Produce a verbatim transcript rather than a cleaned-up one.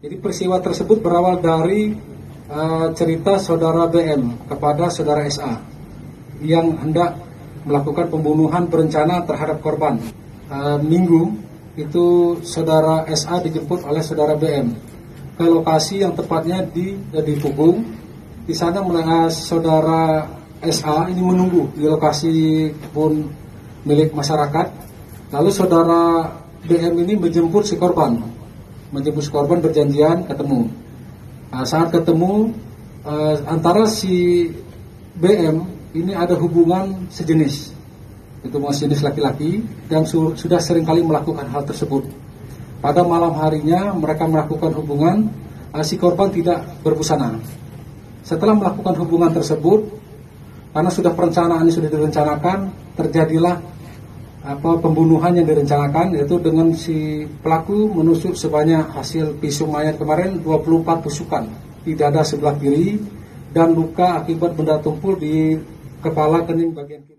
Jadi peristiwa tersebut berawal dari uh, cerita saudara B M kepada saudara S A yang hendak melakukan pembunuhan berencana terhadap korban. Uh, minggu itu saudara S A dijemput oleh saudara B M ke lokasi yang tepatnya di di Pugung. Di sana uh, saudara S A ini menunggu di lokasi kebun milik masyarakat. Lalu saudara B M ini menjemput si korban, menjemput si korban berjanjian ketemu. Nah, saat ketemu eh, antara si B M ini ada hubungan sejenis, itu masih jenis laki-laki yang su sudah seringkali melakukan hal tersebut. Pada malam harinya mereka melakukan hubungan, eh, si korban tidak berbusana. Setelah melakukan hubungan tersebut, karena sudah perencanaan ini sudah direncanakan, terjadilah apa pembunuhan yang direncanakan, yaitu dengan si pelaku menusuk sebanyak hasil pisau mayat kemarin dua puluh empat tusukan di dada sebelah kiri dan luka akibat benda tumpul di kepala kening bagian kiri.